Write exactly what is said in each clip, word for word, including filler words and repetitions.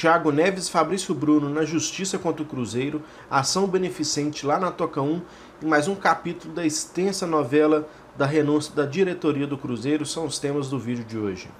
Thiago Neves e Fabrício Bruno na justiça contra o Cruzeiro, ação beneficente lá na Toca um, e mais um capítulo da extensa novela da renúncia da diretoria do Cruzeiro são os temas do vídeo de hoje.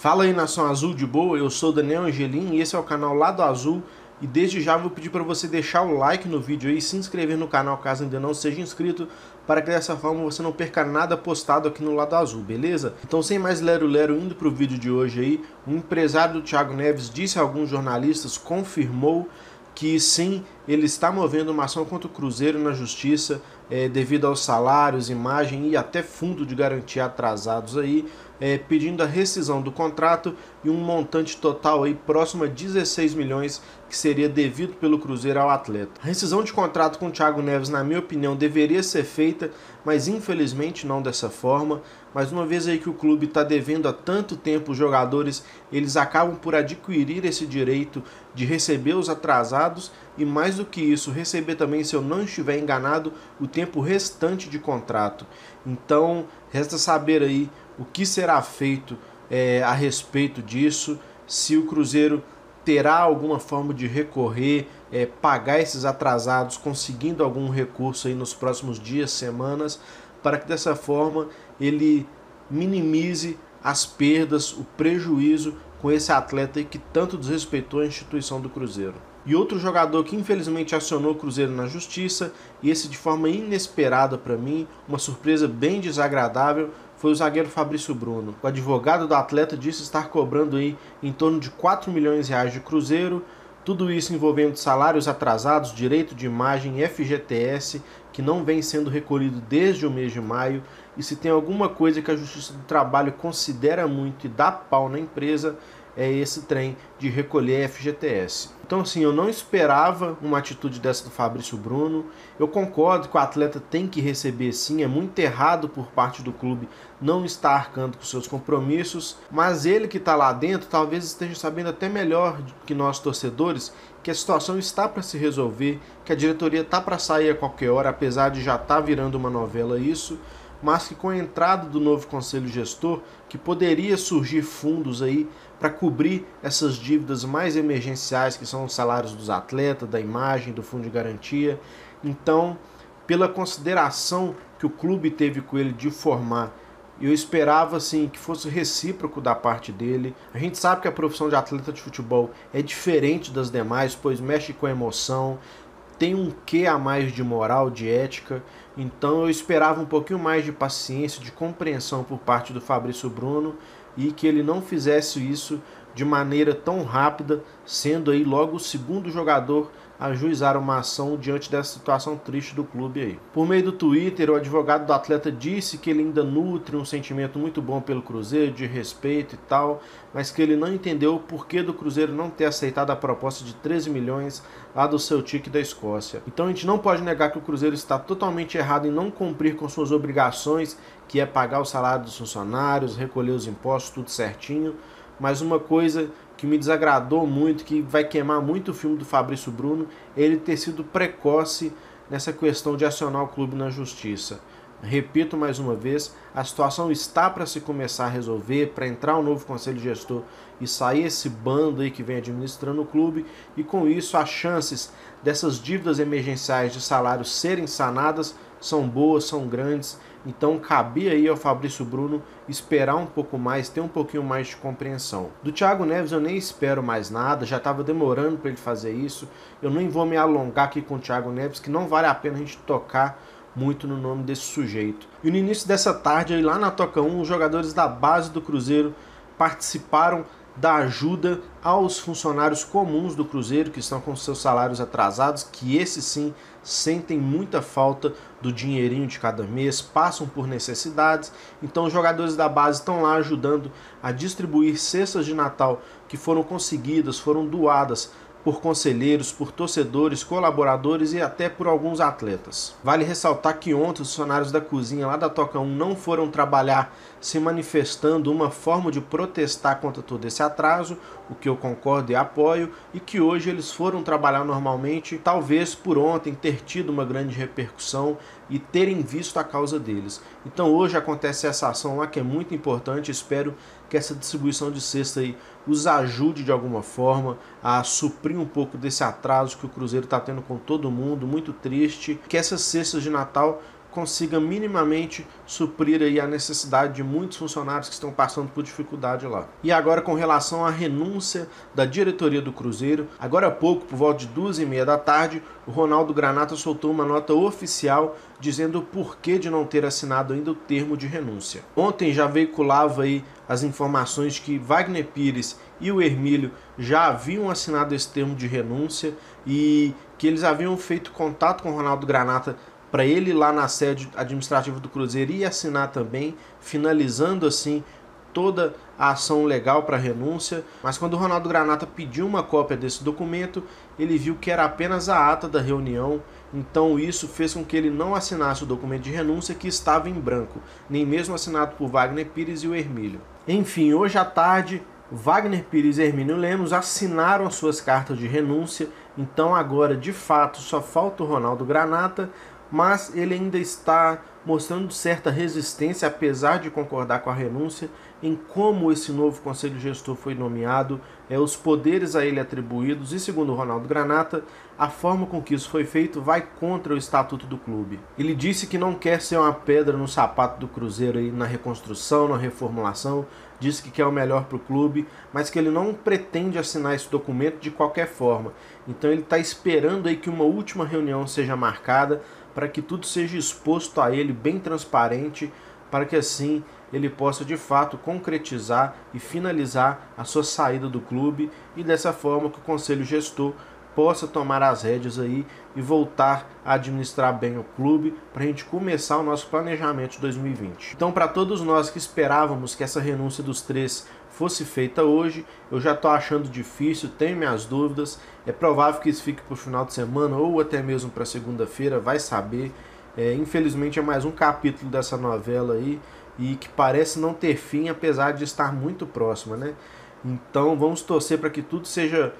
Fala aí, nação azul de boa, eu sou Daniel Angelim e esse é o canal Lado Azul. E desde já vou pedir para você deixar o like no vídeo aí, se inscrever no canal caso ainda não seja inscrito, para que dessa forma você não perca nada postado aqui no Lado Azul, beleza? Então, sem mais lero-lero, indo para o vídeo de hoje aí, um empresário do Thiago Neves disse a alguns jornalistas, confirmou que sim, ele está movendo uma ação contra o Cruzeiro na Justiça é, devido aos salários, imagem e até fundo de garantia atrasados aí, é, pedindo a rescisão do contrato e um montante total aí próximo a dezesseis milhões que seria devido pelo Cruzeiro ao atleta. A rescisão de contrato com o Thiago Neves, na minha opinião, deveria ser feita, mas infelizmente não dessa forma. Mas uma vez aí que o clube está devendo há tanto tempo os jogadores, eles acabam por adquirir esse direito de receber os atrasados e, mais do que isso, receber também, se eu não estiver enganado, o tempo restante de contrato. Então, resta saber aí o que será feito é, a respeito disso, se o Cruzeiro terá alguma forma de recorrer, é, pagar esses atrasados, conseguindo algum recurso aí nos próximos dias, semanas, para que dessa forma ele minimize as perdas, o prejuízo com esse atleta que tanto desrespeitou a instituição do Cruzeiro. E outro jogador que infelizmente acionou o Cruzeiro na Justiça, e esse de forma inesperada para mim, uma surpresa bem desagradável, foi o zagueiro Fabrício Bruno. O advogado do atleta disse estar cobrando aí em torno de quatro milhões de reais de Cruzeiro, tudo isso envolvendo salários atrasados, direito de imagem, F G T S, que não vem sendo recolhido desde o mês de maio, e se tem alguma coisa que a Justiça do Trabalho considera muito e dá pau na empresa, é esse trem de recolher F G T S. Então, assim, eu não esperava uma atitude dessa do Fabrício Bruno. Eu concordo que o atleta tem que receber sim, é muito errado por parte do clube não estar arcando com seus compromissos, mas ele que está lá dentro talvez esteja sabendo até melhor que nós torcedores que a situação está para se resolver, que a diretoria está para sair a qualquer hora, apesar de já estar virando uma novela isso, mas que com a entrada do novo conselho gestor, que poderia surgir fundos aí para cobrir essas dívidas mais emergenciais, que são os salários dos atletas, da imagem, do fundo de garantia. Então, pela consideração que o clube teve com ele de formar, eu esperava assim, que fosse recíproco da parte dele. A gente sabe que a profissão de atleta de futebol é diferente das demais, pois mexe com a emoção, tem um quê a mais de moral, de ética, então eu esperava um pouquinho mais de paciência, de compreensão por parte do Fabrício Bruno e que ele não fizesse isso de maneira tão rápida, sendo aí logo o segundo jogador a ajuizar uma ação diante dessa situação triste do clube aí. Por meio do Twitter, o advogado do atleta disse que ele ainda nutre um sentimento muito bom pelo Cruzeiro, de respeito e tal, mas que ele não entendeu o porquê do Cruzeiro não ter aceitado a proposta de treze milhões lá do Celtic da Escócia. Então a gente não pode negar que o Cruzeiro está totalmente errado em não cumprir com suas obrigações, que é pagar o salário dos funcionários, recolher os impostos, tudo certinho, mas uma coisa que me desagradou muito, que vai queimar muito o filme do Fabrício Bruno, ele ter sido precoce nessa questão de acionar o clube na justiça. Repito mais uma vez, a situação está para se começar a resolver, para entrar um novo conselho gestor e sair esse bando aí que vem administrando o clube, e com isso as chances dessas dívidas emergenciais de salário serem sanadas são boas, são grandes. Então cabia aí ao Fabrício Bruno esperar um pouco mais, ter um pouquinho mais de compreensão. Do Thiago Neves eu nem espero mais nada, já estava demorando para ele fazer isso. Eu nem vou me alongar aqui com o Thiago Neves, que não vale a pena a gente tocar muito no nome desse sujeito. E no início dessa tarde, aí lá na Toca um, os jogadores da base do Cruzeiro participaram da ajuda aos funcionários comuns do Cruzeiro, que estão com seus salários atrasados, que esses sim sentem muita falta do dinheirinho de cada mês, passam por necessidades. Então os jogadores da base estão lá ajudando a distribuir cestas de Natal que foram conseguidas, foram doadas por conselheiros, por torcedores, colaboradores e até por alguns atletas. Vale ressaltar que ontem os funcionários da cozinha lá da Toca um não foram trabalhar, se manifestando uma forma de protestar contra todo esse atraso, o que eu concordo e apoio, e que hoje eles foram trabalhar normalmente, talvez por ontem ter tido uma grande repercussão, e terem visto a causa deles. Então hoje acontece essa ação lá que é muito importante. Espero que essa distribuição de cesta aí os ajude de alguma forma a suprir um pouco desse atraso que o Cruzeiro está tendo com todo mundo, muito triste. Que essas cestas de Natal consiga minimamente suprir aí a necessidade de muitos funcionários que estão passando por dificuldade lá. E agora com relação à renúncia da diretoria do Cruzeiro, agora há pouco, por volta de duas e meia da tarde, o Ronaldo Granata soltou uma nota oficial dizendo o porquê de não ter assinado ainda o termo de renúncia. Ontem já veiculava aí as informações que Wagner Pires e o Hermílio já haviam assinado esse termo de renúncia e que eles haviam feito contato com o Ronaldo Granata para ele ir lá na sede administrativa do Cruzeiro e assinar também, finalizando assim toda a ação legal para a renúncia. Mas quando o Ronaldo Granata pediu uma cópia desse documento, ele viu que era apenas a ata da reunião, então isso fez com que ele não assinasse o documento de renúncia, que estava em branco, nem mesmo assinado por Wagner Pires e o Hermílio. Enfim, hoje à tarde, Wagner Pires e Hermínio Lemos assinaram as suas cartas de renúncia, então agora de fato só falta o Ronaldo Granata, mas ele ainda está mostrando certa resistência, apesar de concordar com a renúncia, em como esse novo Conselho Gestor foi nomeado, é, os poderes a ele atribuídos e, segundo Ronaldo Granata, a forma com que isso foi feito vai contra o estatuto do clube. Ele disse que não quer ser uma pedra no sapato do Cruzeiro aí na reconstrução, na reformulação, disse que quer o melhor para o clube, mas que ele não pretende assinar esse documento de qualquer forma. Então ele está esperando aí que uma última reunião seja marcada, para que tudo seja exposto a ele bem transparente, para que assim ele possa de fato concretizar e finalizar a sua saída do clube e dessa forma que o Conselho Gestor possa tomar as rédeas aí e voltar a administrar bem o clube para a gente começar o nosso planejamento de dois mil e vinte. Então, para todos nós que esperávamos que essa renúncia dos três fosse feita hoje, eu já estou achando difícil, tenho minhas dúvidas, é provável que isso fique para o final de semana ou até mesmo para segunda-feira, vai saber. É, infelizmente é mais um capítulo dessa novela aí e que parece não ter fim, apesar de estar muito próxima, né? Então vamos torcer para que tudo seja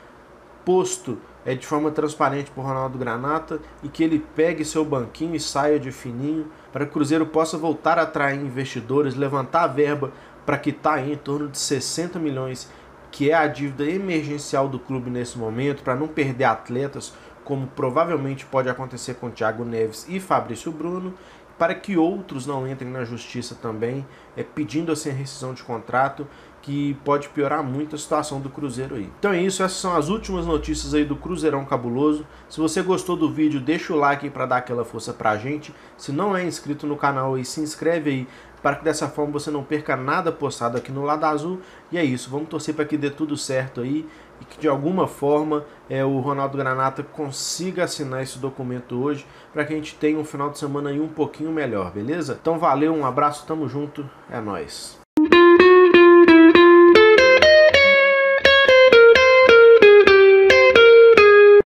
posto é, de forma transparente por Ronaldo Granata e que ele pegue seu banquinho e saia de fininho, para que o Cruzeiro possa voltar a atrair investidores, levantar a verba para quitar aí em torno de sessenta milhões, que é a dívida emergencial do clube nesse momento, para não perder atletas, como provavelmente pode acontecer com Thiago Neves e Fabrício Bruno, para que outros não entrem na justiça também, é, pedindo assim a rescisão de contrato, que pode piorar muito a situação do Cruzeiro aí. Então é isso, essas são as últimas notícias aí do Cruzeirão Cabuloso. Se você gostou do vídeo, deixa o like aí para dar aquela força pra gente. Se não é inscrito no canal aí, se inscreve aí, para que dessa forma você não perca nada postado aqui no Lado Azul. E é isso, vamos torcer para que dê tudo certo aí e que de alguma forma é, o Ronaldo Granata consiga assinar esse documento hoje, para que a gente tenha um final de semana aí um pouquinho melhor, beleza? Então valeu, um abraço, tamo junto, é nóis!